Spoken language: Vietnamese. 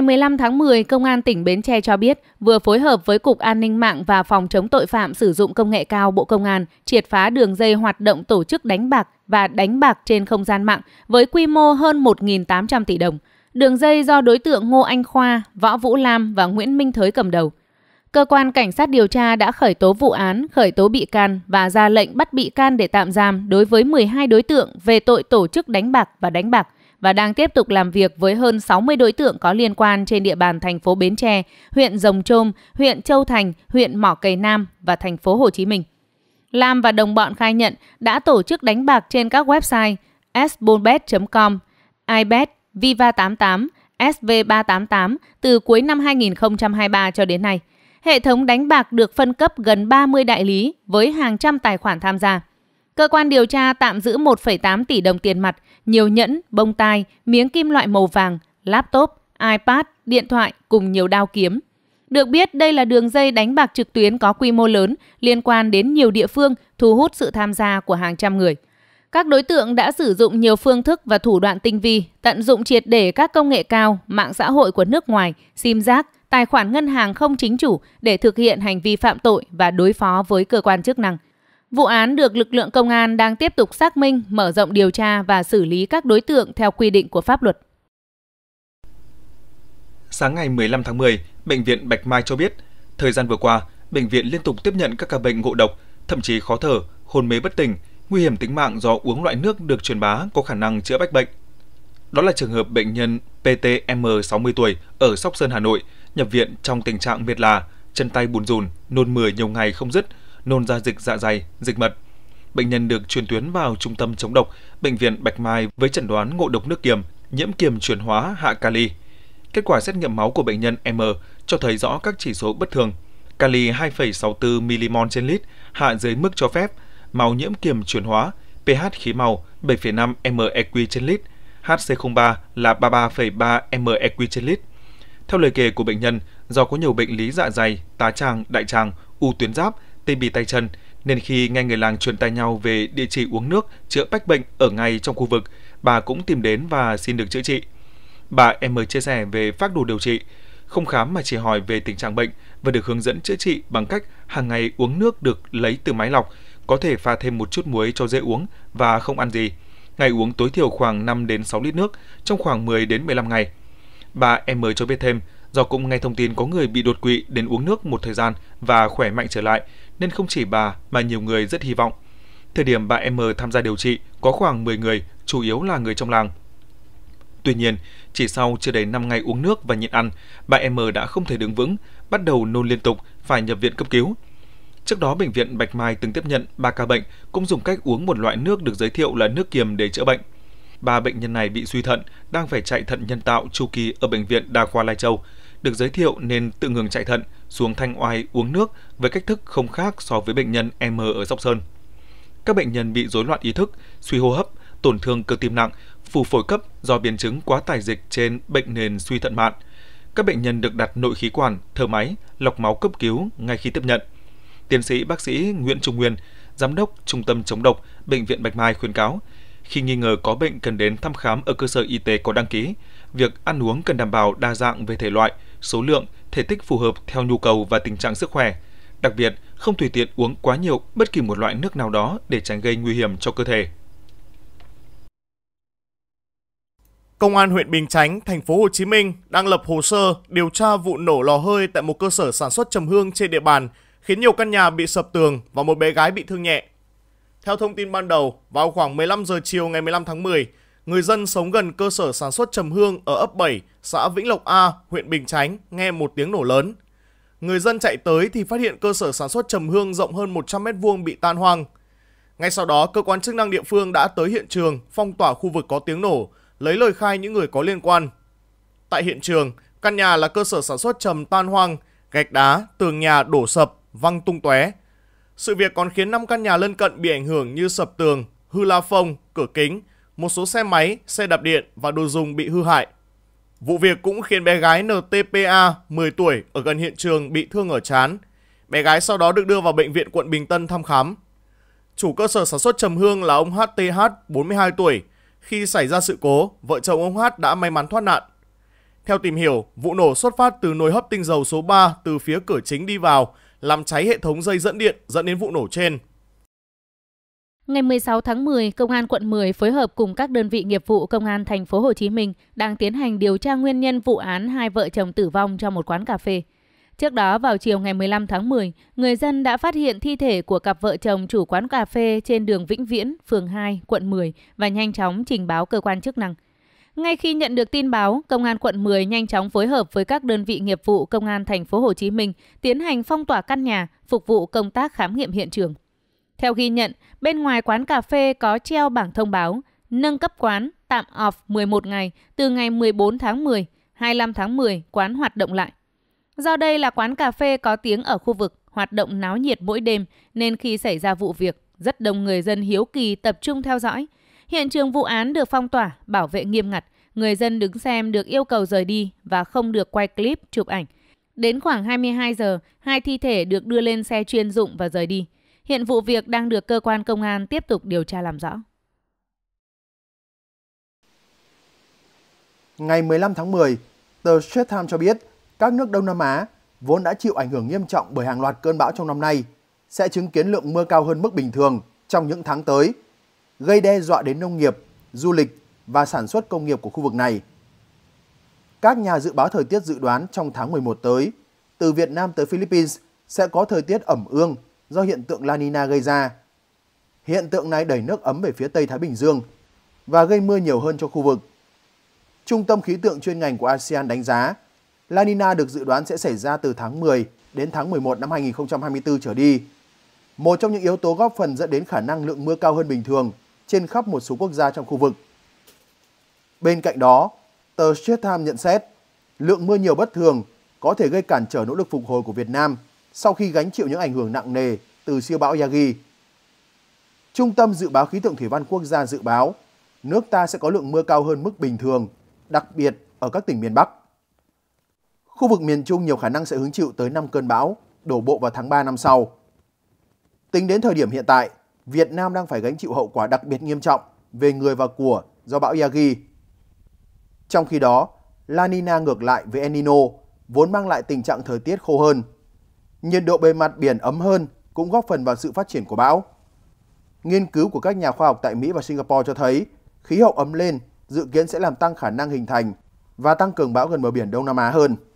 Ngày 15 tháng 10, Công an tỉnh Bến Tre cho biết vừa phối hợp với Cục An ninh mạng và Phòng chống tội phạm sử dụng công nghệ cao Bộ Công an triệt phá đường dây hoạt động tổ chức đánh bạc và đánh bạc trên không gian mạng với quy mô hơn 1.800 tỷ đồng. Đường dây do đối tượng Ngô Anh Khoa, Võ Vũ Lam và Nguyễn Minh Thới cầm đầu. Cơ quan Cảnh sát điều tra đã khởi tố vụ án, khởi tố bị can và ra lệnh bắt bị can để tạm giam đối với 12 đối tượng về tội tổ chức đánh bạc và đang tiếp tục làm việc với hơn 60 đối tượng có liên quan trên địa bàn thành phố Bến Tre, huyện Rồng Trôm, huyện Châu Thành, huyện Mỏ Cày Nam và thành phố Hồ Chí Minh. Lam và đồng bọn khai nhận đã tổ chức đánh bạc trên các website sbobet.com, iBet, Viva88, SV388 từ cuối năm 2023 cho đến nay. Hệ thống đánh bạc được phân cấp gần 30 đại lý với hàng trăm tài khoản tham gia. Cơ quan điều tra tạm giữ 1,8 tỷ đồng tiền mặt, nhiều nhẫn, bông tai, miếng kim loại màu vàng, laptop, iPad, điện thoại cùng nhiều đao kiếm. Được biết, đây là đường dây đánh bạc trực tuyến có quy mô lớn, liên quan đến nhiều địa phương, thu hút sự tham gia của hàng trăm người. Các đối tượng đã sử dụng nhiều phương thức và thủ đoạn tinh vi, tận dụng triệt để các công nghệ cao, mạng xã hội của nước ngoài, sim giác, tài khoản ngân hàng không chính chủ để thực hiện hành vi phạm tội và đối phó với cơ quan chức năng. Vụ án được lực lượng công an đang tiếp tục xác minh, mở rộng điều tra và xử lý các đối tượng theo quy định của pháp luật. Sáng ngày 15 tháng 10, Bệnh viện Bạch Mai cho biết, thời gian vừa qua, bệnh viện liên tục tiếp nhận các ca bệnh ngộ độc, thậm chí khó thở, hôn mê bất tỉnh, nguy hiểm tính mạng do uống loại nước được truyền bá có khả năng chữa bách bệnh. Đó là trường hợp bệnh nhân PTM 60 tuổi ở Sóc Sơn, Hà Nội, nhập viện trong tình trạng mệt lả, chân tay bùn rùn, nôn mửa nhiều ngày không dứt, nôn ra dịch dạ dày, dịch mật. Bệnh nhân được chuyển tuyến vào Trung tâm chống độc Bệnh viện Bạch Mai với chẩn đoán ngộ độc nước kiềm, nhiễm kiềm chuyển hóa hạ kali. Kết quả xét nghiệm máu của bệnh nhân M cho thấy rõ các chỉ số bất thường: kali 2,64 mmol trên lít, hạ dưới mức cho phép, máu nhiễm kiềm chuyển hóa, pH khí màu 7,5 meq trên lít, HC03 là 33,3 meq trên lít. Theo lời kể của bệnh nhân, do có nhiều bệnh lý dạ dày, tá tràng, đại tràng, u tuyến giáp, tê bì tay chân, nên khi nghe người làng truyền tai nhau về địa chỉ uống nước chữa bách bệnh ở ngay trong khu vực, bà cũng tìm đến và xin được chữa trị. Bà M chia sẻ về phác đồ điều trị, không khám mà chỉ hỏi về tình trạng bệnh và được hướng dẫn chữa trị bằng cách hàng ngày uống nước được lấy từ máy lọc, có thể pha thêm một chút muối cho dễ uống và không ăn gì. Ngày uống tối thiểu khoảng 5 đến 6 lít nước trong khoảng 10 đến 15 ngày. Bà M cho biết thêm, do cũng nghe thông tin có người bị đột quỵ đến uống nước một thời gian và khỏe mạnh trở lại, nên không chỉ bà mà nhiều người rất hy vọng. Thời điểm bà M tham gia điều trị có khoảng 10 người, chủ yếu là người trong làng. Tuy nhiên, chỉ sau chưa đầy 5 ngày uống nước và nhịn ăn, bà M đã không thể đứng vững, bắt đầu nôn liên tục, phải nhập viện cấp cứu. Trước đó, Bệnh viện Bạch Mai từng tiếp nhận 3 ca bệnh cũng dùng cách uống một loại nước được giới thiệu là nước kiềm để chữa bệnh. 3 bệnh nhân này bị suy thận, đang phải chạy thận nhân tạo chu kỳ ở Bệnh viện Đa khoa Lai Châu. Được giới thiệu nên tự ngừng chạy thận, xuống Thanh Oai uống nước với cách thức không khác so với bệnh nhân M ở Sóc Sơn. Các bệnh nhân bị rối loạn ý thức, suy hô hấp, tổn thương cơ tim nặng, phù phổi cấp do biến chứng quá tải dịch trên bệnh nền suy thận mạn. Các bệnh nhân được đặt nội khí quản, thở máy, lọc máu cấp cứu ngay khi tiếp nhận. Tiến sĩ bác sĩ Nguyễn Trung Nguyên, Giám đốc Trung tâm chống độc Bệnh viện Bạch Mai khuyến cáo, khi nghi ngờ có bệnh cần đến thăm khám ở cơ sở y tế có đăng ký. Việc ăn uống cần đảm bảo đa dạng về thể loại, số lượng, thể tích phù hợp theo nhu cầu và tình trạng sức khỏe. Đặc biệt, không tùy tiện uống quá nhiều bất kỳ một loại nước nào đó để tránh gây nguy hiểm cho cơ thể. Công an huyện Bình Chánh, thành phố Hồ Chí Minh đang lập hồ sơ điều tra vụ nổ lò hơi tại một cơ sở sản xuất trầm hương trên địa bàn, khiến nhiều căn nhà bị sập tường và một bé gái bị thương nhẹ. Theo thông tin ban đầu, vào khoảng 15 giờ chiều ngày 15 tháng 10, người dân sống gần cơ sở sản xuất trầm hương ở ấp 7, xã Vĩnh Lộc A, huyện Bình Chánh nghe một tiếng nổ lớn. Người dân chạy tới thì phát hiện cơ sở sản xuất trầm hương rộng hơn 100 m² bị tan hoang. Ngay sau đó, cơ quan chức năng địa phương đã tới hiện trường, phong tỏa khu vực có tiếng nổ, lấy lời khai những người có liên quan. Tại hiện trường, căn nhà là cơ sở sản xuất trầm tan hoang, gạch đá, tường nhà đổ sập, văng tung tóe. Sự việc còn khiến 5 căn nhà lân cận bị ảnh hưởng như sập tường, hư la phông, cửa kính, một số xe máy, xe đạp điện và đồ dùng bị hư hại. Vụ việc cũng khiến bé gái NTPA 10 tuổi ở gần hiện trường bị thương ở trán. Bé gái sau đó được đưa vào bệnh viện quận Bình Tân thăm khám. Chủ cơ sở sản xuất trầm hương là ông HTH 42 tuổi. Khi xảy ra sự cố, vợ chồng ông Hát đã may mắn thoát nạn. Theo tìm hiểu, vụ nổ xuất phát từ nồi hấp tinh dầu số 3 từ phía cửa chính đi vào, làm cháy hệ thống dây dẫn điện dẫn đến vụ nổ trên. Ngày 16 tháng 10, Công an quận 10 phối hợp cùng các đơn vị nghiệp vụ Công an thành phố Hồ Chí Minh đang tiến hành điều tra nguyên nhân vụ án hai vợ chồng tử vong trong một quán cà phê. Trước đó, vào chiều ngày 15 tháng 10, người dân đã phát hiện thi thể của cặp vợ chồng chủ quán cà phê trên đường Vĩnh Viễn, phường 2, quận 10 và nhanh chóng trình báo cơ quan chức năng. Ngay khi nhận được tin báo, Công an quận 10 nhanh chóng phối hợp với các đơn vị nghiệp vụ Công an thành phố Hồ Chí Minh tiến hành phong tỏa căn nhà, phục vụ công tác khám nghiệm hiện trường. Theo ghi nhận, bên ngoài quán cà phê có treo bảng thông báo nâng cấp quán, tạm off 11 ngày, từ ngày 14 tháng 10, 25 tháng 10 quán hoạt động lại. Do đây là quán cà phê có tiếng ở khu vực, hoạt động náo nhiệt mỗi đêm nên khi xảy ra vụ việc, rất đông người dân hiếu kỳ tập trung theo dõi. Hiện trường vụ án được phong tỏa, bảo vệ nghiêm ngặt, người dân đứng xem được yêu cầu rời đi và không được quay clip, chụp ảnh. Đến khoảng 22 giờ, hai thi thể được đưa lên xe chuyên dụng và rời đi. Hiện vụ việc đang được cơ quan công an tiếp tục điều tra làm rõ. Ngày 15 tháng 10, The Straits Times cho biết các nước Đông Nam Á, vốn đã chịu ảnh hưởng nghiêm trọng bởi hàng loạt cơn bão trong năm nay, sẽ chứng kiến lượng mưa cao hơn mức bình thường trong những tháng tới, gây đe dọa đến nông nghiệp, du lịch và sản xuất công nghiệp của khu vực này. Các nhà dự báo thời tiết dự đoán trong tháng 11 tới, từ Việt Nam tới Philippines sẽ có thời tiết ẩm ương do hiện tượng La Niña gây ra. Hiện tượng này đẩy nước ấm về phía Tây Thái Bình Dương và gây mưa nhiều hơn cho khu vực. Trung tâm khí tượng chuyên ngành của ASEAN đánh giá, La Niña được dự đoán sẽ xảy ra từ tháng 10 đến tháng 11 năm 2024 trở đi. Một trong những yếu tố góp phần dẫn đến khả năng lượng mưa cao hơn bình thường trên khắp một số quốc gia trong khu vực. Bên cạnh đó, tờ Straits Times nhận xét, lượng mưa nhiều bất thường có thể gây cản trở nỗ lực phục hồi của Việt Nam sau khi gánh chịu những ảnh hưởng nặng nề từ siêu bão Yagi. Trung tâm Dự báo Khí tượng Thủy văn Quốc gia dự báo, nước ta sẽ có lượng mưa cao hơn mức bình thường, đặc biệt ở các tỉnh miền Bắc. Khu vực miền Trung nhiều khả năng sẽ hứng chịu tới 5 cơn bão, đổ bộ vào tháng 3 năm sau. Tính đến thời điểm hiện tại, Việt Nam đang phải gánh chịu hậu quả đặc biệt nghiêm trọng về người và của do bão Yagi. Trong khi đó, La Nina ngược lại với El Nino vốn mang lại tình trạng thời tiết khô hơn. Nhiệt độ bề mặt biển ấm hơn cũng góp phần vào sự phát triển của bão. Nghiên cứu của các nhà khoa học tại Mỹ và Singapore cho thấy khí hậu ấm lên dự kiến sẽ làm tăng khả năng hình thành và tăng cường bão gần bờ biển Đông Nam Á hơn.